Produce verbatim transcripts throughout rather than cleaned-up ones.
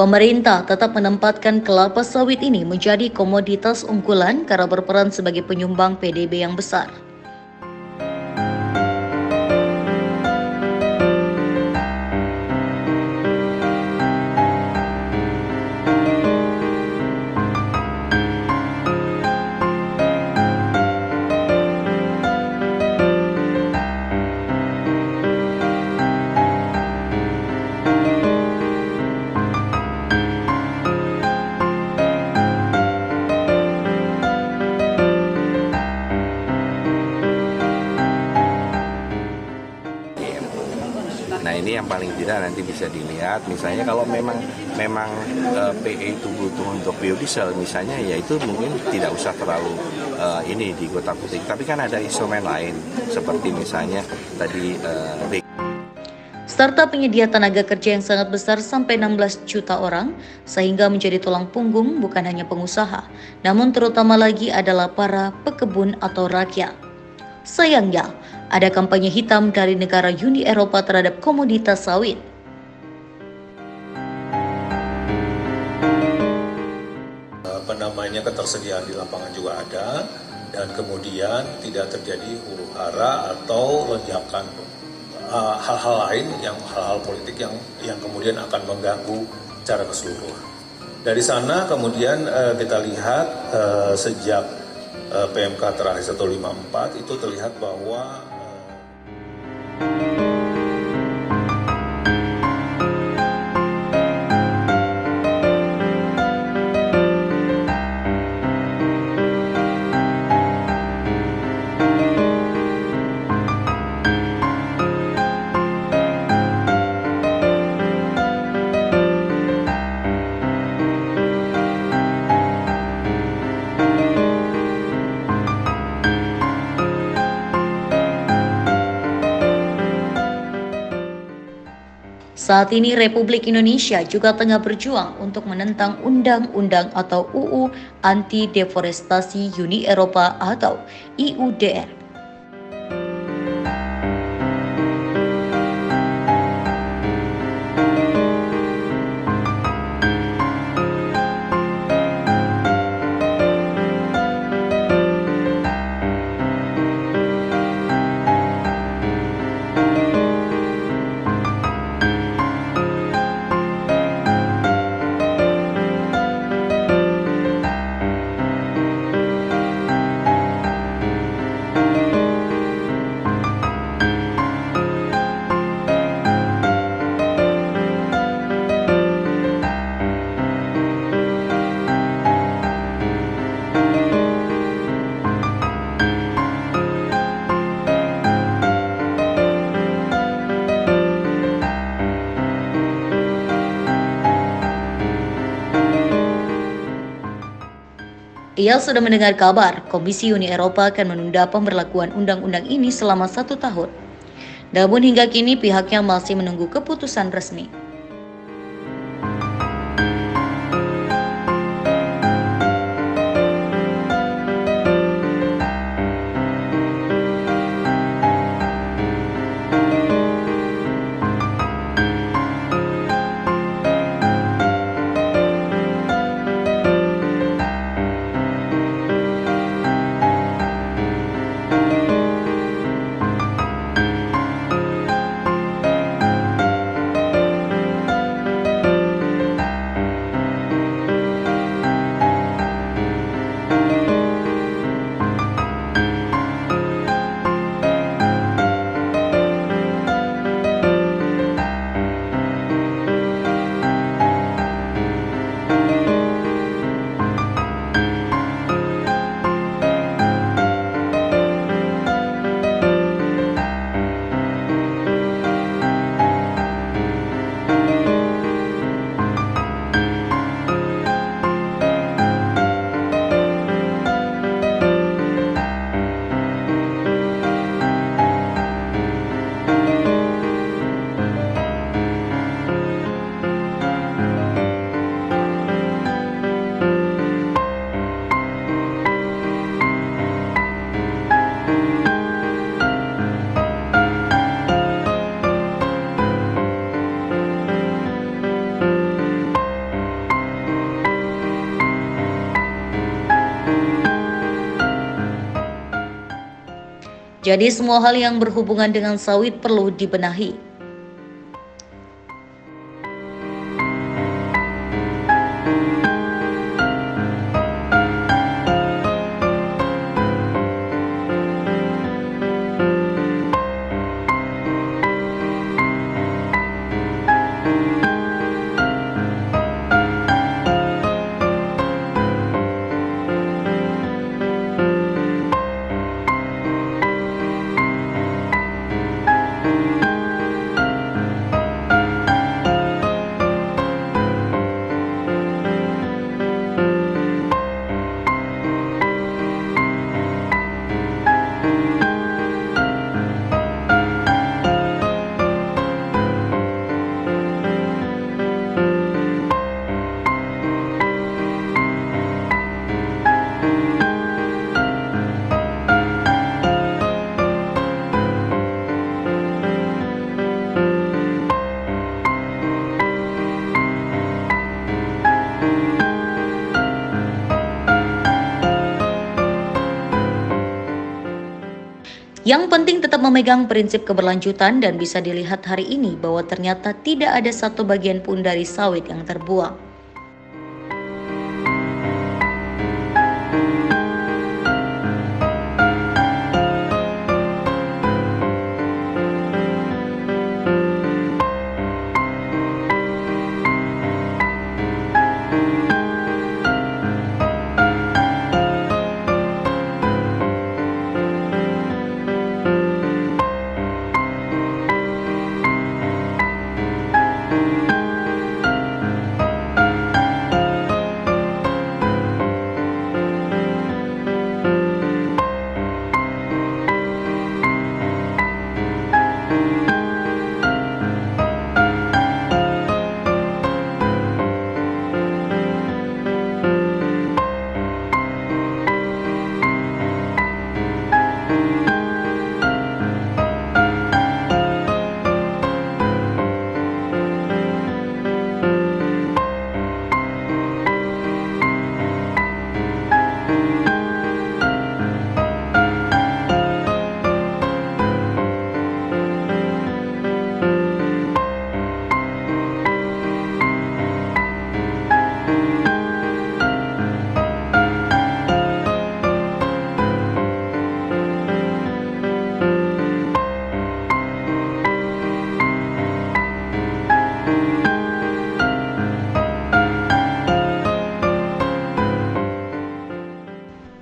Pemerintah tetap menempatkan kelapa sawit ini menjadi komoditas unggulan karena berperan sebagai penyumbang P D B yang besar. Nah, ini yang paling tidak nanti bisa dilihat, misalnya kalau memang memang uh, P A itu butuh untuk biodiesel misalnya, ya itu mungkin tidak usah terlalu uh, ini di kotak-kotik. Tapi kan ada instrumen lain seperti misalnya tadi uh, serta penyedia tenaga kerja yang sangat besar sampai enam belas juta orang sehingga menjadi tulang punggung bukan hanya pengusaha, namun terutama lagi adalah para pekebun atau rakyat. Sayangnya, ada kampanye hitam dari negara Uni Eropa terhadap komoditas sawit. Apa namanya, ketersediaan di lapangan juga ada, dan kemudian tidak terjadi huru-hara atau lonjakan uh, hal-hal lain, yang hal-hal politik yang yang kemudian akan mengganggu secara keseluruhan. Dari sana kemudian uh, kita lihat uh, sejak uh, P M K terakhir satu lima empat itu terlihat bahwa saat ini Republik Indonesia juga tengah berjuang untuk menentang Undang-Undang atau U U Anti Deforestasi Uni Eropa atau E U D R. Ia sudah mendengar kabar Komisi Uni Eropa akan menunda pemberlakuan undang-undang ini selama satu tahun. Namun hingga kini pihaknya masih menunggu keputusan resmi. Jadi semua hal yang berhubungan dengan sawit perlu dibenahi. Yang penting tetap memegang prinsip keberlanjutan, dan bisa dilihat hari ini bahwa ternyata tidak ada satu bagian pun dari sawit yang terbuang.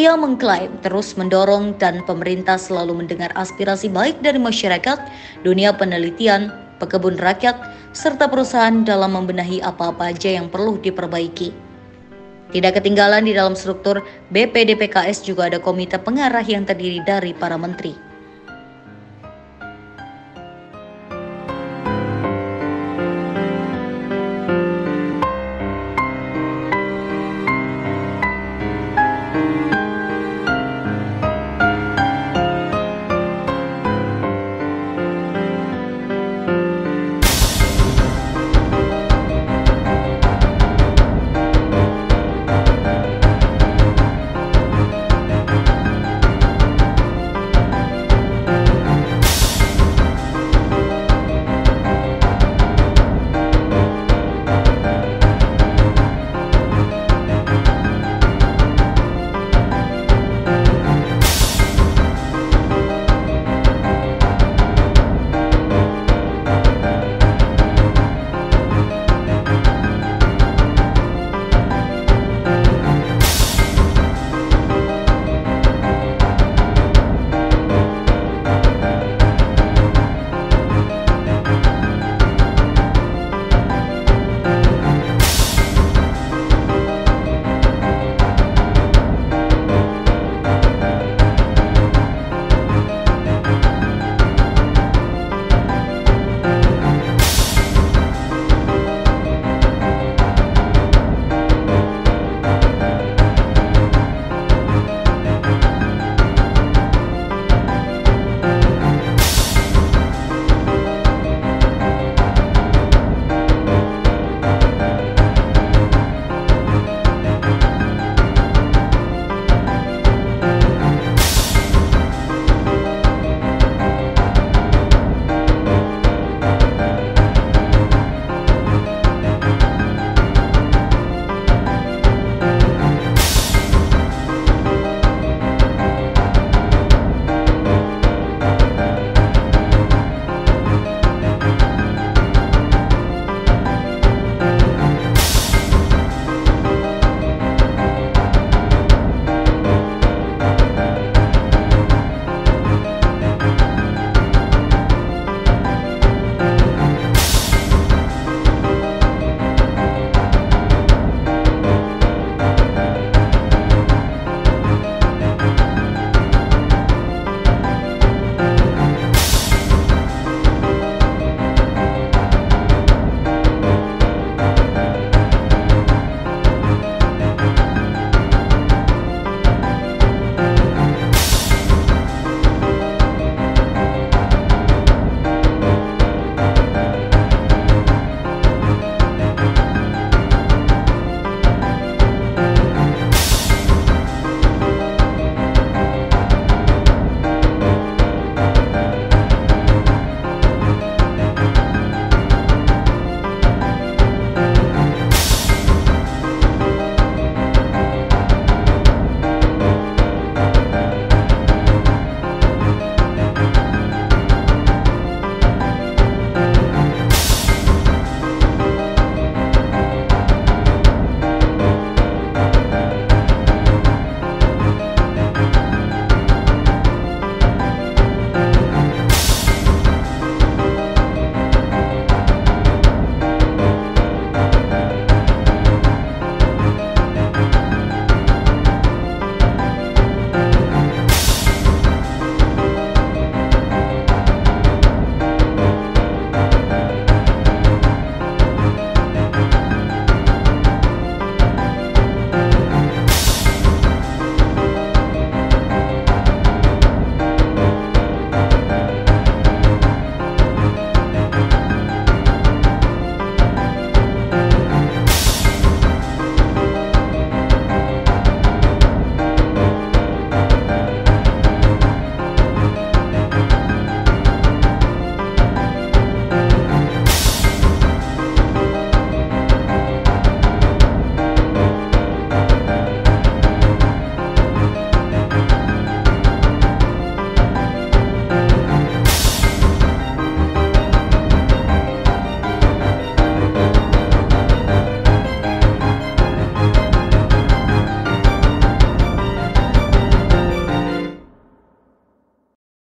Ia mengklaim terus mendorong dan pemerintah selalu mendengar aspirasi baik dari masyarakat, dunia penelitian, pekebun rakyat, serta perusahaan dalam membenahi apa-apa aja yang perlu diperbaiki. Tidak ketinggalan di dalam struktur B P D P K S juga ada komite pengarah yang terdiri dari para menteri.